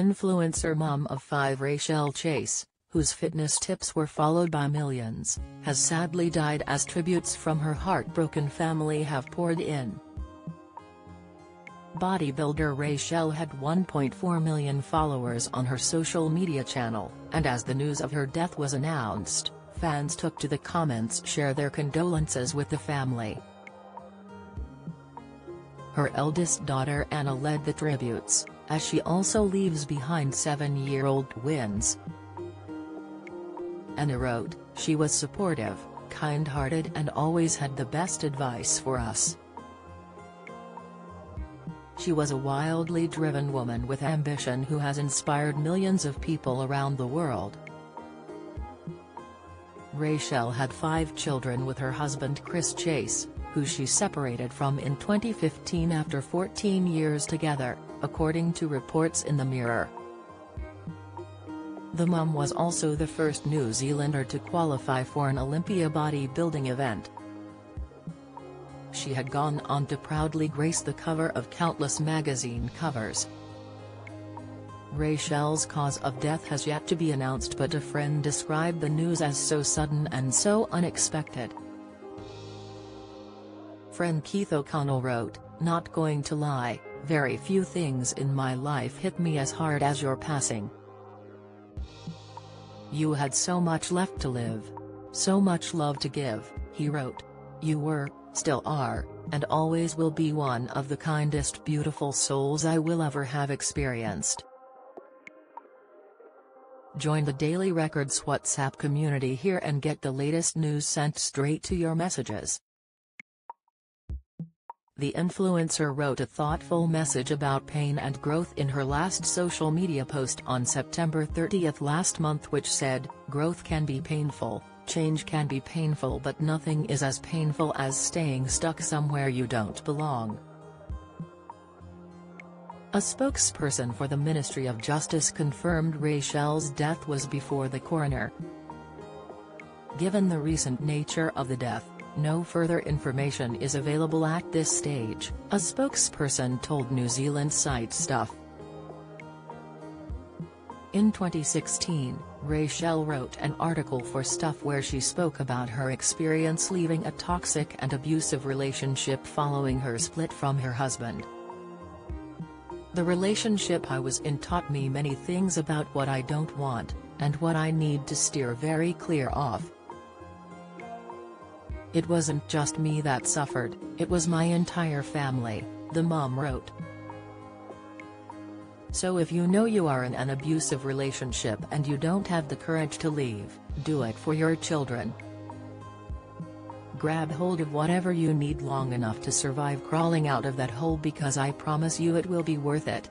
Influencer mom of five Rachelle Chase, whose fitness tips were followed by millions, has sadly died as tributes from her heartbroken family have poured in. Bodybuilder Rachelle had 1.4 million followers on her social media channel, and as the news of her death was announced, fans took to the comments to share their condolences with the family. Her eldest daughter Anna led the tributes, as she also leaves behind seven-year-old twins. Anna wrote, "She was supportive, kind-hearted and always had the best advice for us. She was a wildly driven woman with ambition who has inspired millions of people around the world." Rachelle had five children with her husband Chris Chase, who she separated from in 2015 after 14 years together, according to reports in The Mirror. The mum was also the first New Zealander to qualify for an Olympia bodybuilding event. She had gone on to proudly grace the cover of countless magazine covers. Rachelle's cause of death has yet to be announced, but a friend described the news as so sudden and so unexpected. Friend Keith O'Connell wrote, "Not going to lie, very few things in my life hit me as hard as your passing. You had so much left to live. So much love to give," he wrote. "You were, still are, and always will be one of the kindest, beautiful souls I will ever have experienced." Join the Daily Record's WhatsApp community here and get the latest news sent straight to your messages. The influencer wrote a thoughtful message about pain and growth in her last social media post on September 30th last month, which said, "Growth can be painful, change can be painful, but nothing is as painful as staying stuck somewhere you don't belong." A spokesperson for the Ministry of Justice confirmed Rachelle's death was before the coroner. Given the recent nature of the death, no further information is available at this stage, a spokesperson told New Zealand site Stuff. In 2016, Rachelle wrote an article for Stuff where she spoke about her experience leaving a toxic and abusive relationship following her split from her husband. "The relationship I was in taught me many things about what I don't want, and what I need to steer very clear of. It wasn't just me that suffered, it was my entire family," the mom wrote. So if you know you are in an abusive relationship and you don't have the courage to leave, do it for your children. Grab hold of whatever you need long enough to survive crawling out of that hole, because I promise you it will be worth it.